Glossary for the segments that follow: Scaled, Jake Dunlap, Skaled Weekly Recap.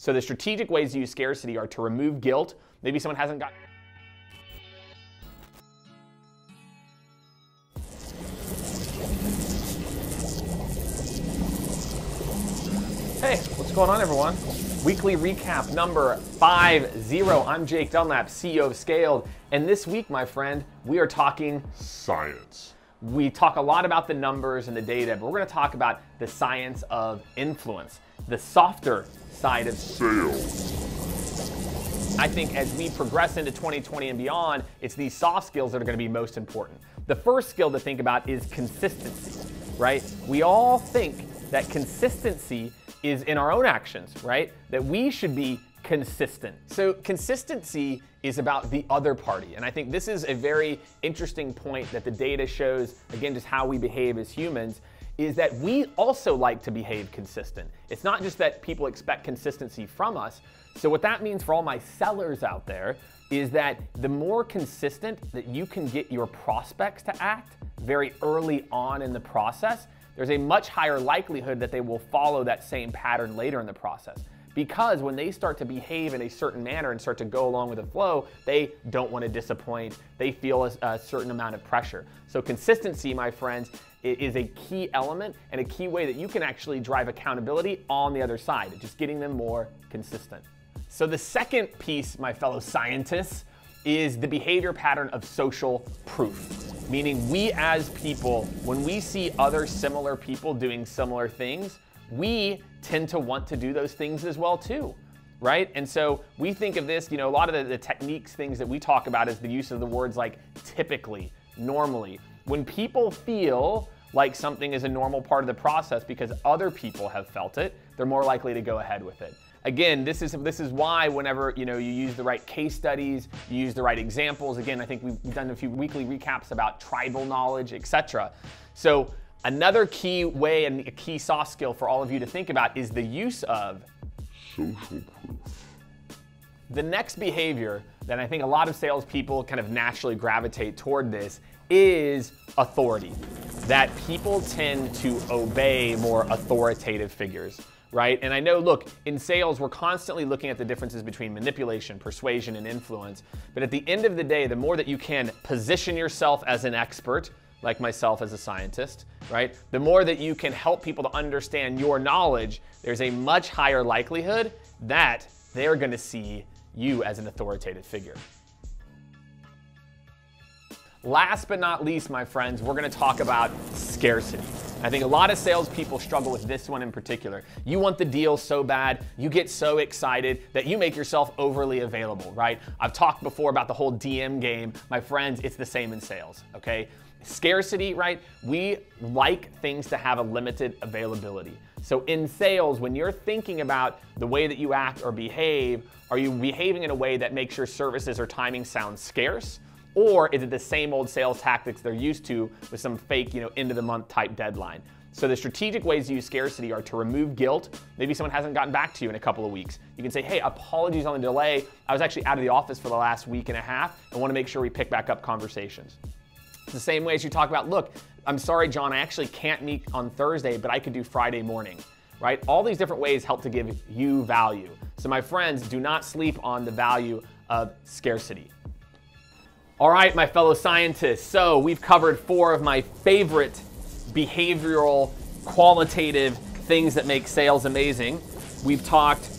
So the strategic ways to use scarcity are to remove guilt. Maybe someone hasn't got... Hey, what's going on, everyone? Weekly recap number 50. I'm Jake Dunlap, CEO of Scaled. And this week, my friend, we are talking science. We talk a lot about the numbers and the data, but we're going to talk about the science of influence, the softer side of sales. I think as we progress into 2020 and beyond, it's these soft skills that are going to be most important. The first skill to think about is consistency, right? We all think that consistency is in our own actions, right? That we should be consistent. So consistency is about the other party. And I think this is a very interesting point that the data shows, again, just how we behave as humans, is that we also like to behave consistent. It's not just that people expect consistency from us. So what that means for all my sellers out there is that the more consistent that you can get your prospects to act very early on in the process, there's a much higher likelihood that they will follow that same pattern later in the process. Because when they start to behave in a certain manner and start to go along with the flow, they don't want to disappoint. They feel a certain amount of pressure. So consistency, my friends, is a key element and a key way that you can actually drive accountability on the other side, just getting them more consistent. So the second piece, my fellow scientists, is the behavior pattern of social proof. Meaning we as people, when we see other similar people doing similar things, we tend to want to do those things as well too, right? And so we think of this, a lot of the techniques, things that we talk about is the use of the words like typically, normally. When people feel like something is a normal part of the process because other people have felt it, they're more likely to go ahead with it. Again, this is why whenever you use the right case studies, you use the right examples. Again, I think we've done a few weekly recaps about tribal knowledge, etc. So another key way and a key soft skill for all of you to think about is the use of social proof. The next behavior that I think a lot of salespeople kind of naturally gravitate toward this is authority. That people tend to obey more authoritative figures, right? And I know, look, in sales, we're constantly looking at the differences between manipulation, persuasion, and influence. But at the end of the day, the more that you can position yourself as an expert, like myself as a scientist, right? The more that you can help people to understand your knowledge, there's a much higher likelihood that they're gonna see you as an authoritative figure. Last but not least, my friends, we're gonna talk about scarcity. I think a lot of salespeople struggle with this one in particular. You want the deal so bad, you get so excited that you make yourself overly available, right? I've talked before about the whole DM game. My friends, it's the same in sales, okay? Scarcity, right? We like things to have a limited availability. So in sales, when you're thinking about the way that you act or behave, are you behaving in a way that makes your services or timing sound scarce? Or is it the same old sales tactics they're used to with some fake, end of the month type deadline? So the strategic ways to use scarcity are to remove guilt. Maybe someone hasn't gotten back to you in a couple of weeks. You can say, hey, apologies on the delay. I was actually out of the office for the last week and a half and want to make sure we pick back up conversations. It's the same way as you talk about, look, I'm sorry, John, I actually can't meet on Thursday, but I could do Friday morning, right? All these different ways help to give you value. So my friends, do not sleep on the value of scarcity. All right, my fellow scientists, so we've covered four of my favorite behavioral, qualitative things that make sales amazing. We've talked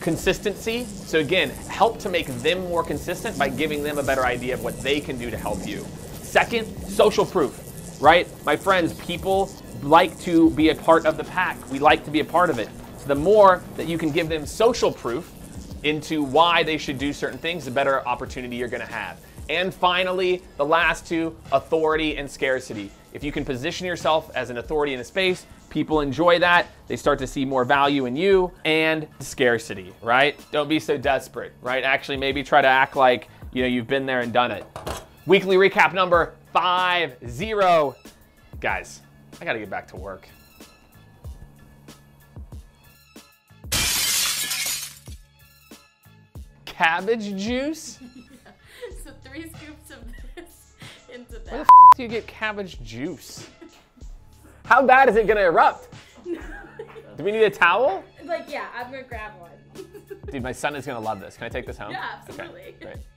consistency, so again, help to make them more consistent by giving them a better idea of what they can do to help you. Second, social proof, right? My friends, people like to be a part of the pack. We like to be a part of it. So the more that you can give them social proof into why they should do certain things, the better opportunity you're gonna have. And finally, the last two, authority and scarcity. If you can position yourself as an authority in a space, people enjoy that. They start to see more value in you. And scarcity, right? Don't be so desperate, right? Actually, maybe try to act like you've been there and done it. Weekly recap number 50. Guys, I gotta get back to work. Cabbage juice? So 3 scoops of this into that. Where the f do you get cabbage juice? How bad is it gonna erupt? No. Do we need a towel? Yeah, I'm gonna grab one. Dude, my son is gonna love this. Can I take this home? Yeah, absolutely. Okay, great.